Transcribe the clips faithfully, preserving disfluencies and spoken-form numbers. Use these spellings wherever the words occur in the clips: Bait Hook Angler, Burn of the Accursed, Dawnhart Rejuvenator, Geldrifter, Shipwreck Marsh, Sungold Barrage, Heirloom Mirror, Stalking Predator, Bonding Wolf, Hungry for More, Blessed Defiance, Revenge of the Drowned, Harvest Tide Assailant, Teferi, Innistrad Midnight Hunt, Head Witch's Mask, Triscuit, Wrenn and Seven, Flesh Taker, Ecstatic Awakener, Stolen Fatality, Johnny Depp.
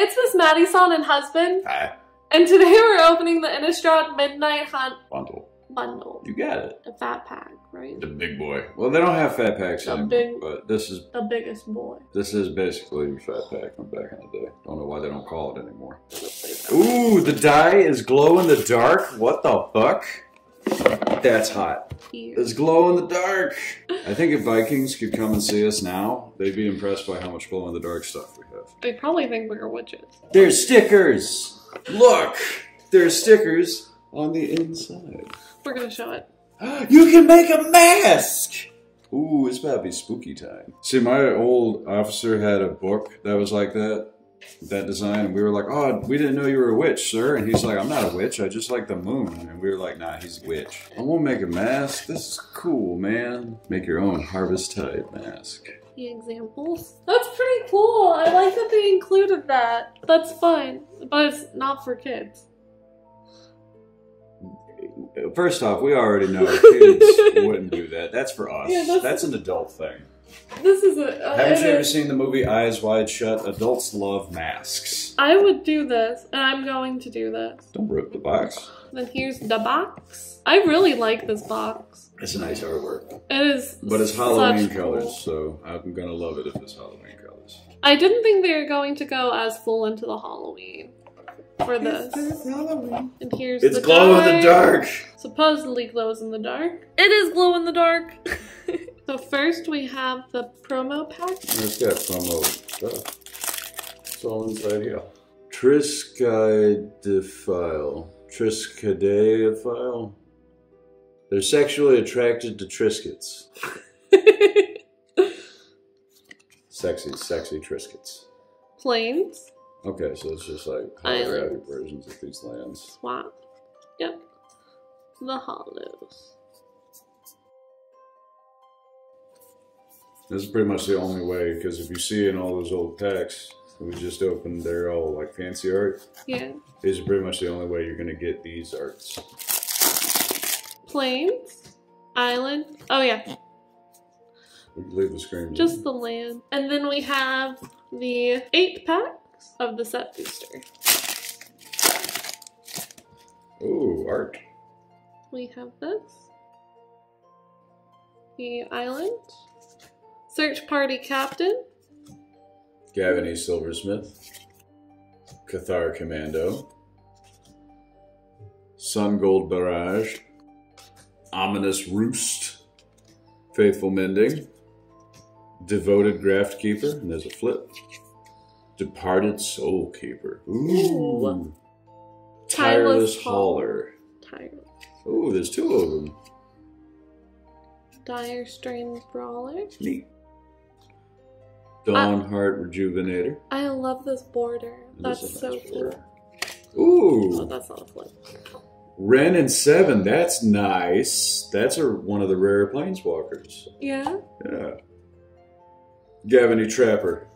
it's Miss Maddie-san and husband. Hi. And today we're opening the Innistrad Midnight Hunt Bundle. Bundle. You got it. A fat pack, right? The big boy. Well, they don't have fat packs anymore, big, but this is... The biggest boy. This is basically your fat pack from back in the day. Don't know why they don't call it anymore. Ooh, the dye is glow in the dark? What the fuck? That's hot. Here. It's glow in the dark. I think if Vikings could come and see us now, they'd be impressed by how much glow in the dark stuff we have. They probably think we're witches. There's stickers. Look, there's stickers on the inside. We're gonna show it. You can make a mask. Ooh, it's about to be spooky time. See, my old officer had a book that was like that. That design, and we were like, oh, we didn't know you were a witch, sir. And he's like, I'm not a witch, I just like the moon. And we were like, nah, he's a witch. I won't make a mask. This is cool, man. Make your own Harvest Tide mask. The examples. That's pretty cool. I like that they included that. That's fun, but it's not for kids. First off, we already know kids wouldn't do that. That's for us. Yeah, that's, that's an adult thing. This is a... Uh, Haven't you ever seen the movie Eyes Wide Shut? Adults love masks. I would do this, and I'm going to do this. Don't rip the box. Then here's the box. I really like this box. It's a nice artwork. It is. But it's Halloween colors, cool. So I'm going to love it if it's Halloween colors. I didn't think they were going to go as full into the Halloween for this. Halloween. And here's it's the It's glow dye. in the dark. Supposedly glows in the dark. It is glow in the dark. So first we have the promo pack. It's got promo stuff. It's all inside here. Triskaidekaphile. Triskaidekaphile. They're sexually attracted to Triscuits. Sexy, sexy Triscuits. Plains. Okay, so it's just like holographic versions of these lands. Swamp. Yep. The hollows. This is pretty much the only way, because if you see in all those old packs that we just opened, they're all like fancy art. Yeah. This is pretty much the only way you're going to get these arts. Plains, island, oh yeah. We can leave the screen. Just the land. And then we have the eight packs of the set booster. Ooh, art. We have this. The island. Search Party Captain. Gavony Silversmith. Cathar Commando. Sungold Barrage. Ominous Roost. Faithful Mending. Devoted Graft Keeper. And there's a flip. Departed Soul Keeper. Ooh. Tireless Hauler. Tireless. Ooh, there's two of them. Dire Strained Brawler. Neat. Dawnhart Rejuvenator. I love this border. That's this so nice cool. Ooh. Oh, that's not a flip. Wrenn and Seven. That's nice. That's a, one of the rare planeswalkers. Yeah? Yeah. Gavony Trapper.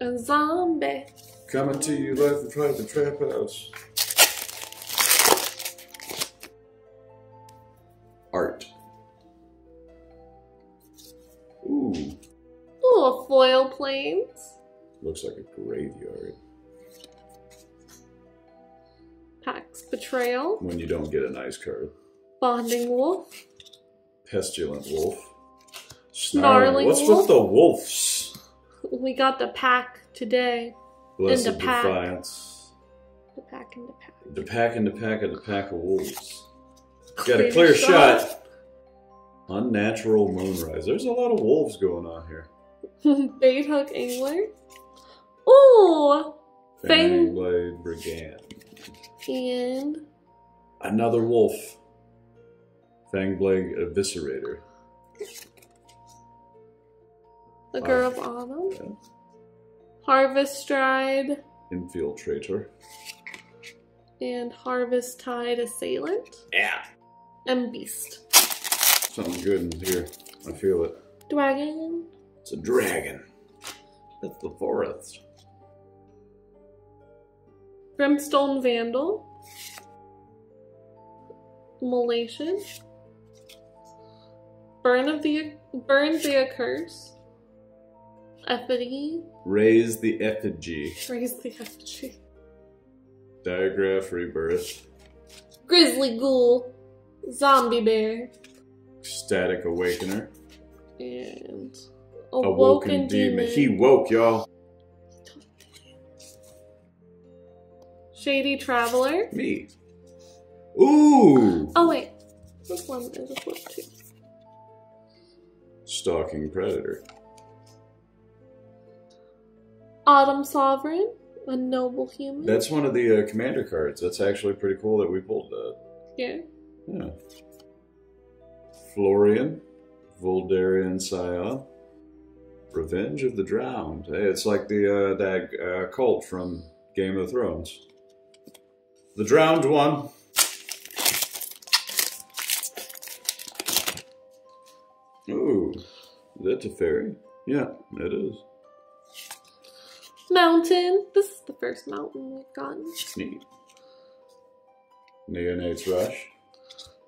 A zombie. Coming to you live and try the trap house. Art. Ooh. Ooh, a foil planes. Looks like a graveyard. Pack's Betrayal. When you don't get a nice card. Bonding Wolf. Pestilent Wolf. Snarling, Snarling What's Wolf. What's with the wolves? We got the pack today. Blessed and the pack. Defiance. The pack and the pack. The pack and the pack of the pack of wolves. Clear got a clear shot. shot. Unnatural Moonrise. There's a lot of wolves going on here. Bait Hook Angler. Ooh! Fangblade Brigand. And... Another wolf. Fangblade Eviscerator. The Girl of Autumn. Yeah. Harvest Tide. Infiltrator. And Harvest Tide Assailant. Yeah. And Beast. Something good in here. I feel it. Dragon. It's a dragon. That's the forest. Brimstone Vandal. Molation. Burn of the Burn the Accursed. Effigy? Raise the effigy. Raise the effigy. Diagraph Rebirth. Grizzly Ghoul. Zombie Bear. Ecstatic Awakener. And Awoken, Awoken Demon. Demon. He woke, y'all. Shady Traveler. Me. Ooh! Oh, wait. This one is a flip, too. Stalking Predator. Autumn Sovereign. A Noble Human. That's one of the uh, commander cards. That's actually pretty cool that we pulled that. Yeah. Yeah. Florian. Voldarian Scion. Revenge of the Drowned. Hey, it's like the uh, that uh, cult from Game of Thrones. The Drowned One. Ooh. Is that Teferi? Yeah, it is. Mountain. This is the first mountain we've gotten. Neat. Neonate's Rush.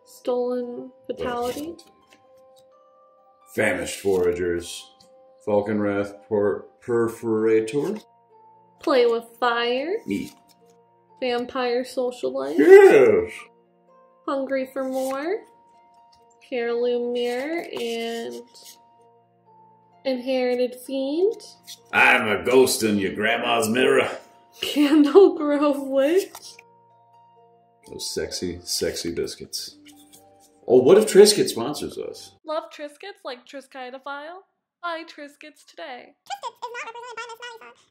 Stolen Fatality. Famished Foragers. Falkenrath Perforator. Play with Fire. Neat. Vampire Socialite. Yes! Hungry for More. Heirloom Mirror and Inherited Fiend. I'm a ghost in your grandma's mirror. Candle Grove Witch. Those sexy, sexy biscuits. Oh, what if Triscuit sponsors us? Love Triscuits like Triskaidekaphile? Buy Triscuits today. Triscuits is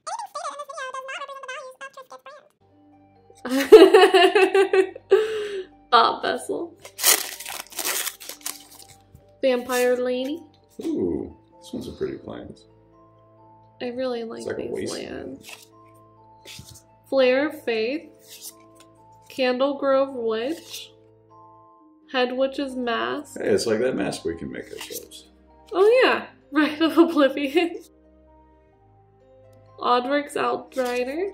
not represented by this value song. Anything stated in this video does not represent the values of Triscuits brand. Bob Vessel. Vampire Lady. Ooh, this one's a pretty plant. I really like, like these lands. Flare of Faith. Candle Grove Witch. Head Witch's Mask. Hey, it's like that mask we can make ourselves. Oh yeah, Rite of Oblivion. Audric's Outrider.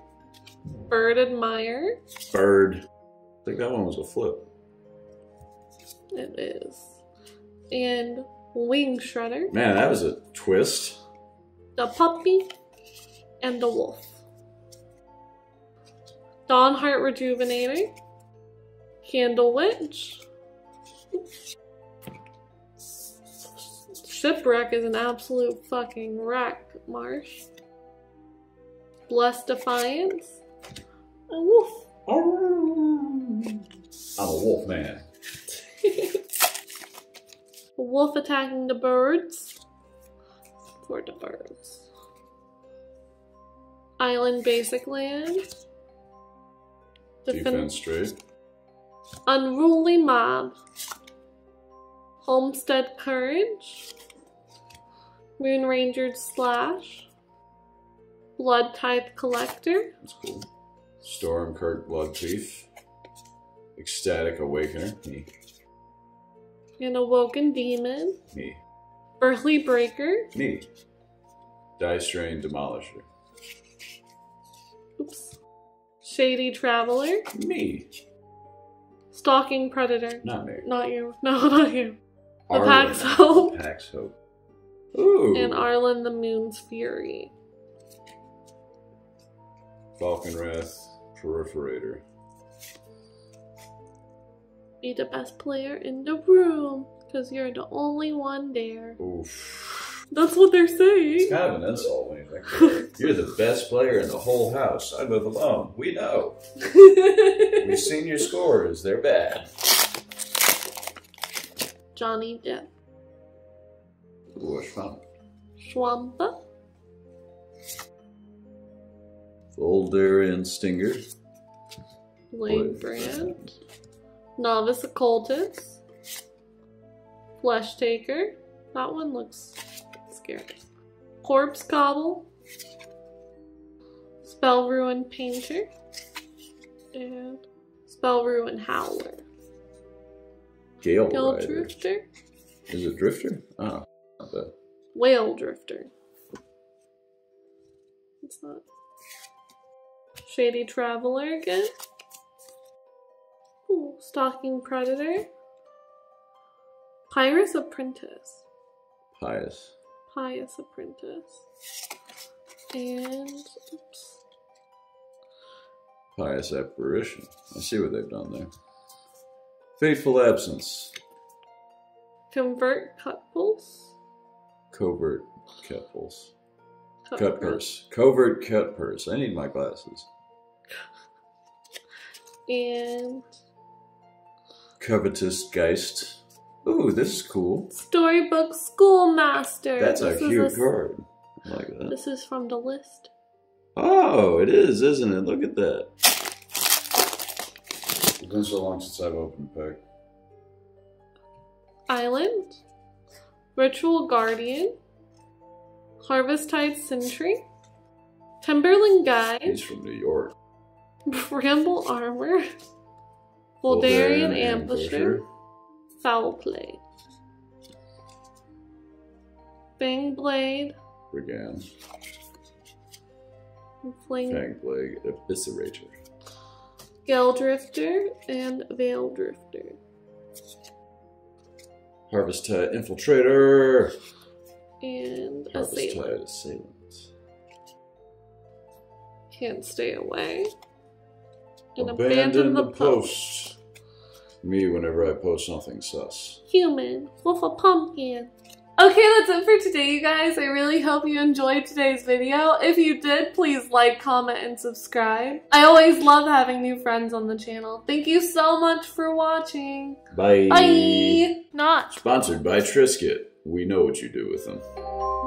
Bird Admire. Bird. I think that one was a flip. It is. And Wing Shredder. Man, that was a twist. The Puppy and the Wolf. Dawnhart Rejuvenator. Candle Witch. Shipwreck is an absolute fucking wreck, Marsh. Blessed Defiance. A wolf. I'm a wolf man. Wolf attacking the birds. For the birds. Island Basic Land. Defin Defense Straight. Unruly Mob. Homestead Courage. Moon Rangered Slash. Blood Tithe Collector. That's cool. Stormcurk Blood Thief. Ecstatic Awakener. Hey. An Awoken Demon. Me. Earthly Breaker. Me. Dire Strained Demolisher. Oops. Shady Traveler. Me. Stalking Predator. Not me. Not you. No, not you. The Pack's Hope. Pack's Hope. Ooh. And Arlen the Moon's Fury. Falkenrath Perforator. Be the best player in the room, because you're the only one there. Oof. That's what they're saying. It's kind of an insult when you think about it. You're the best player in the whole house. I live alone. We know. We've seen your scores. They're bad. Johnny Depp. Ooh, a Schwampa. Schwampa. Voldarian Stinger. Blade Brand. Novice Occultist. Flesh Taker. That one looks scary. Corpse Cobble. Spell Ruin Painter. And Spell Ruin Howler. Gale Rider. Drifter. Is it Drifter? Oh, not bad. Whale Drifter. It's not. Shady Traveler again. Ooh, Stalking Predator. Pious Apprentice. Pious. Pious Apprentice. And oops. Pious Apparition. I see what they've done there. Fateful Absence. Convert Cut Pulse. Covert Cut Pulse. Cut, cut Purse. Covert Cut Purse. I need my glasses. And Covetous Geist. Ooh, this is cool. Storybook Schoolmaster. That's this a cute a, card. I like that. This is from the list. Oh, it is, isn't it? Look at that. It's been so long since I've opened Pack. Island. Ritual Guardian. Harvest Tide Sentry. Timberland Guide. He's from New York. Bramble Armor. Voldarian Ambusher. Foul Play. Fangblade. Brigand. Fangblade Eviscerator. Geldrifter and Veil Drifter. Harvest Tide Infiltrator. And Harvest Tide Assailant. Can't Stay Away. And Abandon, abandon the, the Post. post. Me whenever I post something sus. Human. Wolf a Pumpkin. Okay, that's it for today, you guys. I really hope you enjoyed today's video. If you did, please like, comment, and subscribe. I always love having new friends on the channel. Thank you so much for watching. Bye. Bye. Not. Sponsored by Triscuit. We know what you do with them.